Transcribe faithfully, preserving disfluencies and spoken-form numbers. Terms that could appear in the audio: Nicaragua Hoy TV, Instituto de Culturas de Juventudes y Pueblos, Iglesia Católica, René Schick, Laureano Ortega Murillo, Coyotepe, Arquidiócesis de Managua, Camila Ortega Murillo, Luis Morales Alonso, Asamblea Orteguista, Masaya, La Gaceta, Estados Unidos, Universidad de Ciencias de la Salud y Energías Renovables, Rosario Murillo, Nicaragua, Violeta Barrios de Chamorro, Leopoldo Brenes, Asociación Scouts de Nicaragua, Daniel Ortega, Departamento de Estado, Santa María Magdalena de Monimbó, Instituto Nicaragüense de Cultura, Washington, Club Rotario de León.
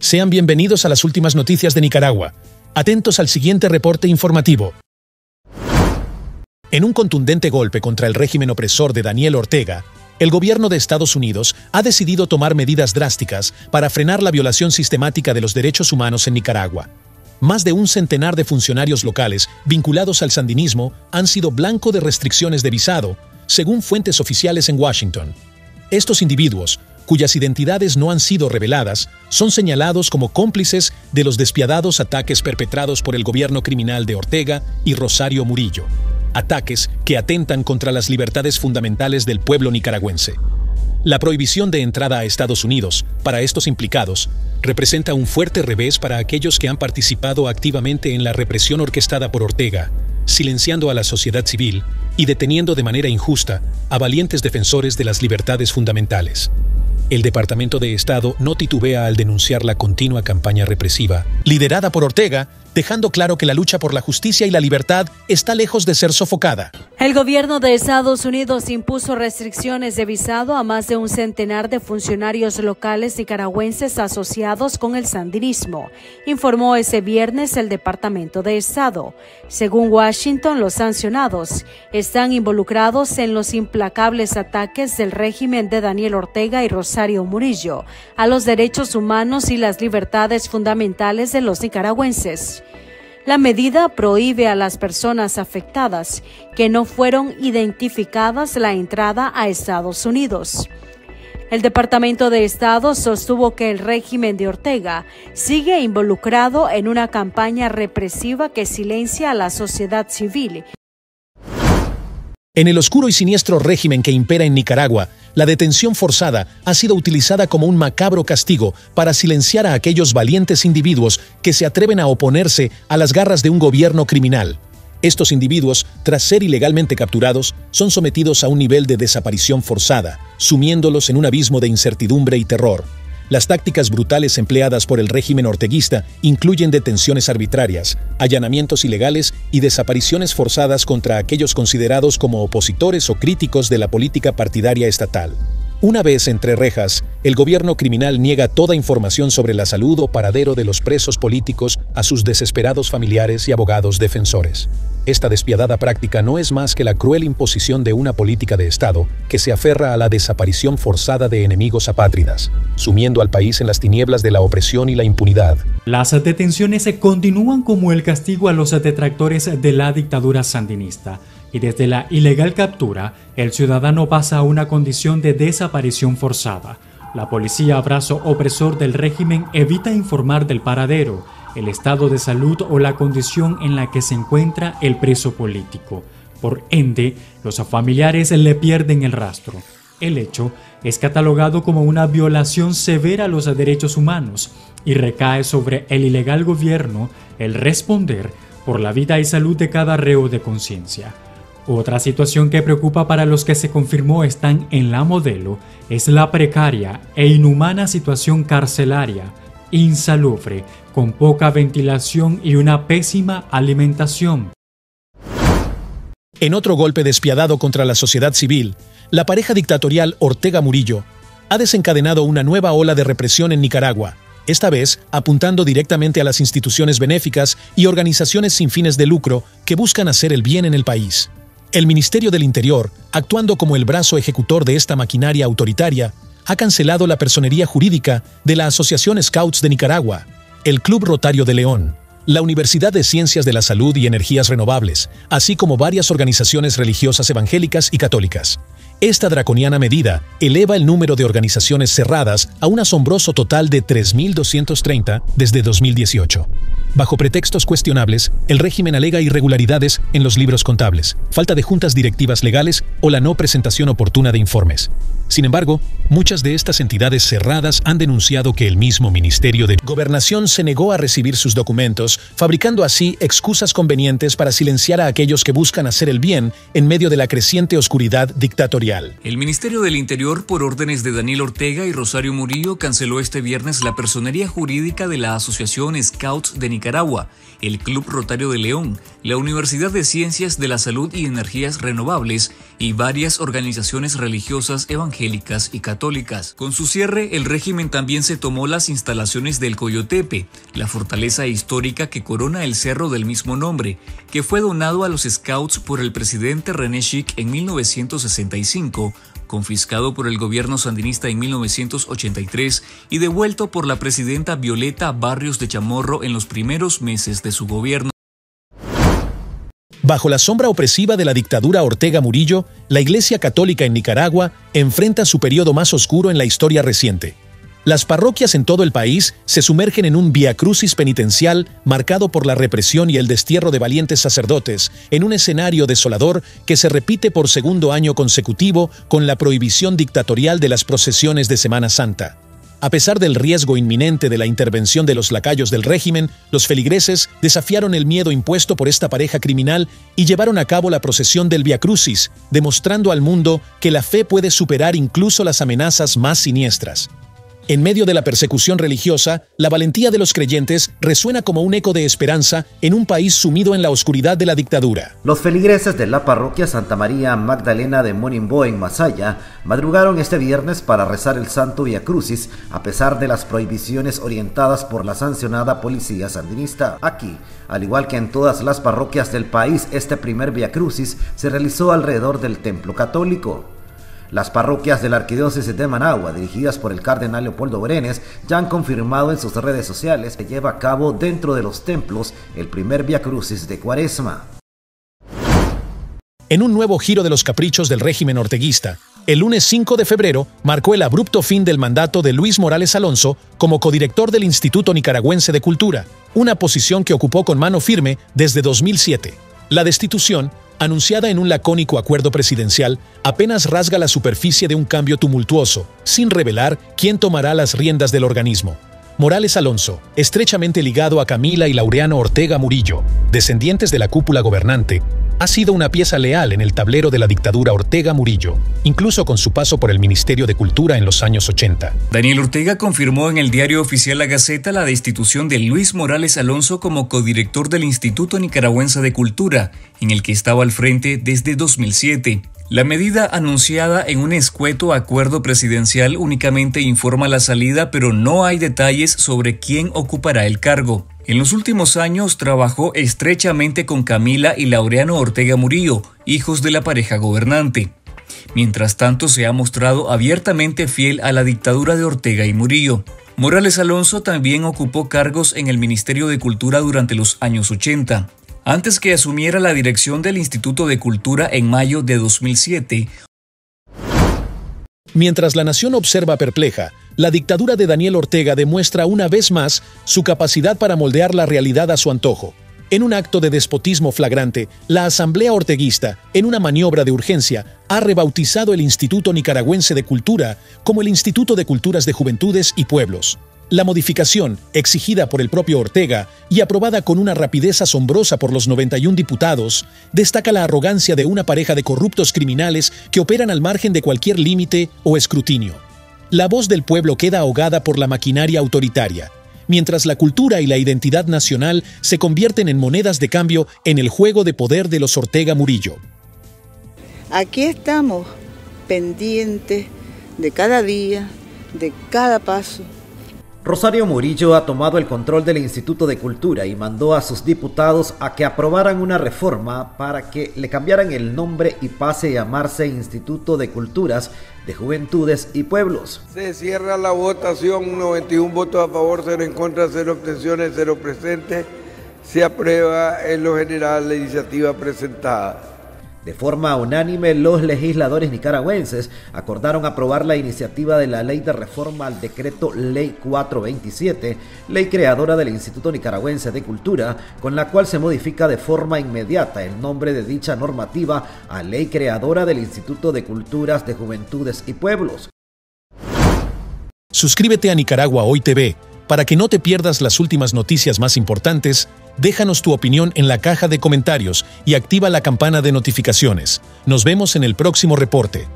Sean bienvenidos a las últimas noticias de Nicaragua. Atentos al siguiente reporte informativo. En un contundente golpe contra el régimen opresor de Daniel Ortega, el gobierno de Estados Unidos ha decidido tomar medidas drásticas para frenar la violación sistemática de los derechos humanos en Nicaragua. Más de un centenar de funcionarios locales vinculados al sandinismo han sido blanco de restricciones de visado, según fuentes oficiales en Washington. Estos individuos, cuyas identidades no han sido reveladas, son señalados como cómplices de los despiadados ataques perpetrados por el gobierno criminal de Ortega y Rosario Murillo, ataques que atentan contra las libertades fundamentales del pueblo nicaragüense. La prohibición de entrada a Estados Unidos para estos implicados representa un fuerte revés para aquellos que han participado activamente en la represión orquestada por Ortega, silenciando a la sociedad civil y deteniendo de manera injusta a valientes defensores de las libertades fundamentales. El Departamento de Estado no titubea al denunciar la continua campaña represiva liderada por Ortega, dejando claro que la lucha por la justicia y la libertad está lejos de ser sofocada. El gobierno de Estados Unidos impuso restricciones de visado a más de un centenar de funcionarios locales nicaragüenses asociados con el sandinismo, informó ese viernes el Departamento de Estado. Según Washington, los sancionados están involucrados en los implacables ataques del régimen de Daniel Ortega y Rosario Murillo a los derechos humanos y las libertades fundamentales de los nicaragüenses. La medida prohíbe a las personas afectadas que no fueron identificadas la entrada a Estados Unidos. El Departamento de Estado sostuvo que el régimen de Ortega sigue involucrado en una campaña represiva que silencia a la sociedad civil. En el oscuro y siniestro régimen que impera en Nicaragua, la detención forzada ha sido utilizada como un macabro castigo para silenciar a aquellos valientes individuos que se atreven a oponerse a las garras de un gobierno criminal. Estos individuos, tras ser ilegalmente capturados, son sometidos a un nivel de desaparición forzada, sumiéndolos en un abismo de incertidumbre y terror. Las tácticas brutales empleadas por el régimen orteguista incluyen detenciones arbitrarias, allanamientos ilegales y desapariciones forzadas contra aquellos considerados como opositores o críticos de la política partidaria estatal. Una vez entre rejas, el gobierno criminal niega toda información sobre la salud o paradero de los presos políticos a sus desesperados familiares y abogados defensores. Esta despiadada práctica no es más que la cruel imposición de una política de Estado que se aferra a la desaparición forzada de enemigos apátridas, sumiendo al país en las tinieblas de la opresión y la impunidad. Las detenciones se continúan como el castigo a los detractores de la dictadura sandinista, y desde la ilegal captura, el ciudadano pasa a una condición de desaparición forzada. La policía, brazo opresor del régimen, evita informar del paradero, el estado de salud o la condición en la que se encuentra el preso político. Por ende, los familiares le pierden el rastro. El hecho es catalogado como una violación severa a los derechos humanos y recae sobre el ilegal gobierno el responder por la vida y salud de cada reo de conciencia. Otra situación que preocupa para los que se confirmó están en la modelo es la precaria e inhumana situación carcelaria, insalubre, con poca ventilación y una pésima alimentación. En otro golpe despiadado contra la sociedad civil, la pareja dictatorial Ortega Murillo ha desencadenado una nueva ola de represión en Nicaragua, esta vez apuntando directamente a las instituciones benéficas y organizaciones sin fines de lucro que buscan hacer el bien en el país. El Ministerio del Interior, actuando como el brazo ejecutor de esta maquinaria autoritaria, ha cancelado la personería jurídica de la Asociación Scouts de Nicaragua, el Club Rotario de León, la Universidad de Ciencias de la Salud y Energías Renovables, así como varias organizaciones religiosas evangélicas y católicas. Esta draconiana medida eleva el número de organizaciones cerradas a un asombroso total de tres mil doscientos treinta desde dos mil dieciocho. Bajo pretextos cuestionables, el régimen alega irregularidades en los libros contables, falta de juntas directivas legales o la no presentación oportuna de informes. Sin embargo, muchas de estas entidades cerradas han denunciado que el mismo Ministerio de Gobernación se negó a recibir sus documentos, fabricando así excusas convenientes para silenciar a aquellos que buscan hacer el bien en medio de la creciente oscuridad dictatorial. El Ministerio del Interior, por órdenes de Daniel Ortega y Rosario Murillo, canceló este viernes la personería jurídica de la Asociación Scouts de Nicaragua Nicaragua, el Club Rotario de León, la Universidad de Ciencias de la Salud y Energías Renovables y varias organizaciones religiosas evangélicas y católicas. Con su cierre, el régimen también se tomó las instalaciones del Coyotepe, la fortaleza histórica que corona el cerro del mismo nombre, que fue donado a los Scouts por el presidente René Schick en mil novecientos sesenta y cinco, confiscado por el gobierno sandinista en mil novecientos ochenta y tres y devuelto por la presidenta Violeta Barrios de Chamorro en los primeros meses de su gobierno. Bajo la sombra opresiva de la dictadura Ortega Murillo, la Iglesia Católica en Nicaragua enfrenta su periodo más oscuro en la historia reciente. Las parroquias en todo el país se sumergen en un viacrucis penitencial marcado por la represión y el destierro de valientes sacerdotes, en un escenario desolador que se repite por segundo año consecutivo con la prohibición dictatorial de las procesiones de Semana Santa. A pesar del riesgo inminente de la intervención de los lacayos del régimen, los feligreses desafiaron el miedo impuesto por esta pareja criminal y llevaron a cabo la procesión del Viacrucis, demostrando al mundo que la fe puede superar incluso las amenazas más siniestras. En medio de la persecución religiosa, la valentía de los creyentes resuena como un eco de esperanza en un país sumido en la oscuridad de la dictadura. Los feligreses de la parroquia Santa María Magdalena de Monimbó en Masaya madrugaron este viernes para rezar el Santo Viacrucis a pesar de las prohibiciones orientadas por la sancionada policía sandinista. Aquí, al igual que en todas las parroquias del país, este primer Viacrucis se realizó alrededor del templo católico. Las parroquias de la Arquidiócesis de Managua, dirigidas por el cardenal Leopoldo Brenes, ya han confirmado en sus redes sociales que lleva a cabo dentro de los templos el primer Viacrucis de Cuaresma. En un nuevo giro de los caprichos del régimen orteguista, el lunes cinco de febrero marcó el abrupto fin del mandato de Luis Morales Alonso como codirector del Instituto Nicaragüense de Cultura, una posición que ocupó con mano firme desde dos mil siete. La destitución, anunciada en un lacónico acuerdo presidencial, apenas rasga la superficie de un cambio tumultuoso, sin revelar quién tomará las riendas del organismo. Morales Alonso, estrechamente ligado a Camila y Laureano Ortega Murillo, descendientes de la cúpula gobernante, ha sido una pieza leal en el tablero de la dictadura Ortega Murillo, incluso con su paso por el Ministerio de Cultura en los años ochenta. Daniel Ortega confirmó en el diario oficial La Gaceta la destitución de Luis Morales Alonso como codirector del Instituto Nicaragüense de Cultura, en el que estaba al frente desde dos mil siete. La medida anunciada en un escueto acuerdo presidencial únicamente informa la salida, pero no hay detalles sobre quién ocupará el cargo. En los últimos años trabajó estrechamente con Camila y Laureano Ortega Murillo, hijos de la pareja gobernante. Mientras tanto, se ha mostrado abiertamente fiel a la dictadura de Ortega y Murillo. Morales Alonso también ocupó cargos en el Ministerio de Cultura durante los años ochenta. Antes que asumiera la dirección del Instituto de Cultura en mayo de dos mil siete, mientras la nación observa perpleja, la dictadura de Daniel Ortega demuestra una vez más su capacidad para moldear la realidad a su antojo. En un acto de despotismo flagrante, la Asamblea Orteguista, en una maniobra de urgencia, ha rebautizado el Instituto Nicaragüense de Cultura como el Instituto de Culturas de Juventudes y Pueblos. La modificación, exigida por el propio Ortega y aprobada con una rapidez asombrosa por los noventa y un diputados, destaca la arrogancia de una pareja de corruptos criminales que operan al margen de cualquier límite o escrutinio. La voz del pueblo queda ahogada por la maquinaria autoritaria, mientras la cultura y la identidad nacional se convierten en monedas de cambio en el juego de poder de los Ortega Murillo. Aquí estamos pendientes de cada día, de cada paso. Rosario Murillo ha tomado el control del Instituto de Cultura y mandó a sus diputados a que aprobaran una reforma para que le cambiaran el nombre y pase a llamarse Instituto de Culturas de Juventudes y Pueblos. Se cierra la votación, noventa y un votos a favor, cero en contra, cero abstenciones, cero presentes. Se aprueba en lo general la iniciativa presentada. De forma unánime, los legisladores nicaragüenses acordaron aprobar la iniciativa de la Ley de Reforma al Decreto Ley cuatrocientos veintisiete, ley creadora del Instituto Nicaragüense de Cultura, con la cual se modifica de forma inmediata el nombre de dicha normativa a Ley Creadora del Instituto de Culturas de Juventudes y Pueblos. Suscríbete a Nicaragua Hoy T V para que no te pierdas las últimas noticias más importantes. Déjanos tu opinión en la caja de comentarios y activa la campana de notificaciones. Nos vemos en el próximo reporte.